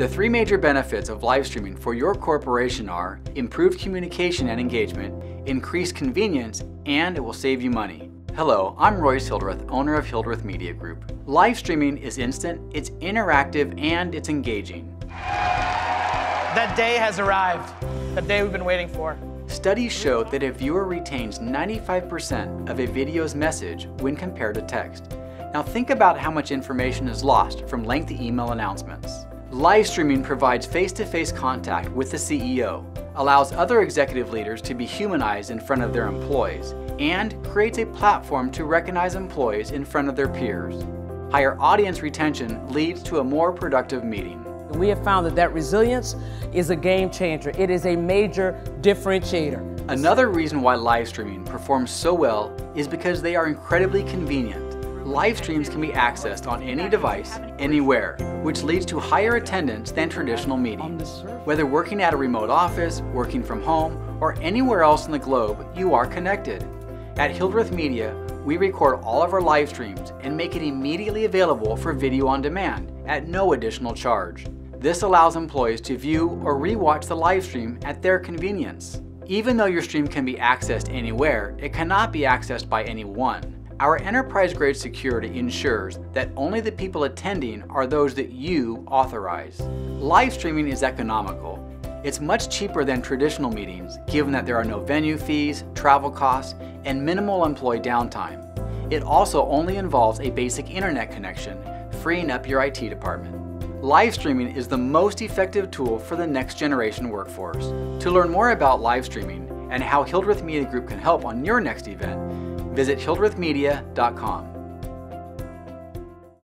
The three major benefits of live streaming for your corporation are improved communication and engagement, increased convenience, and it will save you money. Hello, I'm Royce Hildreth, owner of Hildreth Media Group. Live streaming is instant, it's interactive, and it's engaging. That day has arrived. The day we've been waiting for. Studies show that a viewer retains 95% of a video's message when compared to text. Now think about how much information is lost from lengthy email announcements. Live streaming provides face-to-face contact with the CEO, allows other executive leaders to be humanized in front of their employees, and creates a platform to recognize employees in front of their peers. Higher audience retention leads to a more productive meeting. We have found that resilience is a game changer. It is a major differentiator. Another reason why live streaming performs so well is because they are incredibly convenient. Live streams can be accessed on any device, anywhere, which leads to higher attendance than traditional meetings. Whether working at a remote office, working from home, or anywhere else in the globe, you are connected. At Hildreth Media, we record all of our live streams and make it immediately available for video on demand at no additional charge. This allows employees to view or re-watch the live stream at their convenience. Even though your stream can be accessed anywhere, it cannot be accessed by anyone. Our enterprise-grade security ensures that only the people attending are those that you authorize. Live streaming is economical. It's much cheaper than traditional meetings, given that there are no venue fees, travel costs, and minimal employee downtime. It also only involves a basic internet connection, freeing up your IT department. Live streaming is the most effective tool for the next generation workforce. To learn more about live streaming and how Hildreth Media Group can help on your next event, visit hildrethmedia.com.